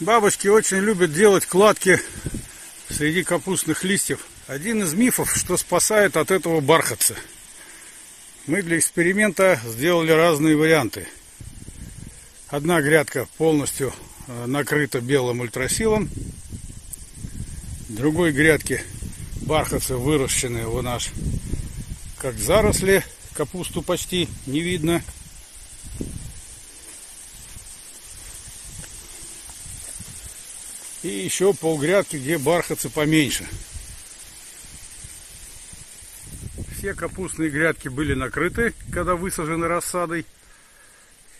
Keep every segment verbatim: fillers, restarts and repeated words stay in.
Бабочки очень любят делать кладки среди капустных листьев. Один из мифов, что спасает от этого бархатца. Мы для эксперимента сделали разные варианты. Одна грядка полностью накрыта белым ультрасилом. В другой грядке бархатцы выращены у нас как заросли. Капусту почти не видно. И еще полгрядки, где бархатцы поменьше. Все капустные грядки были накрыты, когда высажены рассадой.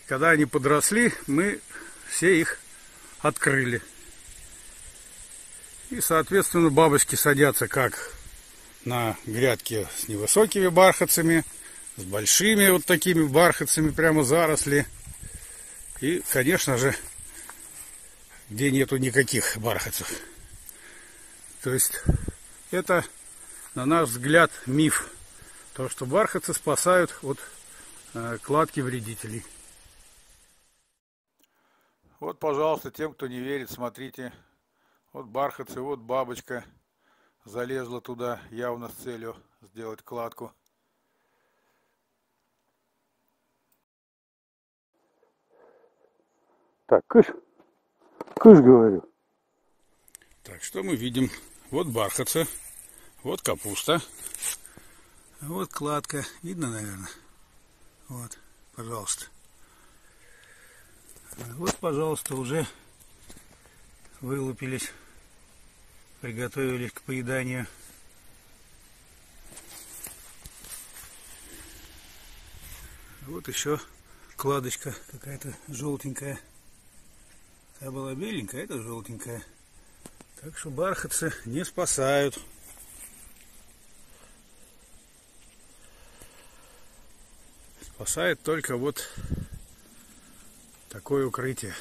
Когда они подросли, мы все их открыли. И, соответственно, бабочки садятся как на грядке с невысокими бархатцами, с большими вот такими бархатцами, прямо заросли. И, конечно же, где нету никаких бархатцев. То есть это, на наш взгляд, миф. То, что бархатцы спасают от э, кладки вредителей. Вот, пожалуйста, тем, кто не верит, смотрите. Вот бархатцы, вот бабочка залезла туда явно с целью сделать кладку. Так, кыш. Кыш, говорю. Так, что мы видим? Вот бархатцы, вот капуста, вот кладка. Видно, наверное? Вот, пожалуйста. Вот, пожалуйста, уже вылупились, приготовились к поеданию. Вот еще кладочка какая-то желтенькая. Та была беленькая, это желтенькая. Так что бархатцы не спасают. Спасает только вот такое укрытие.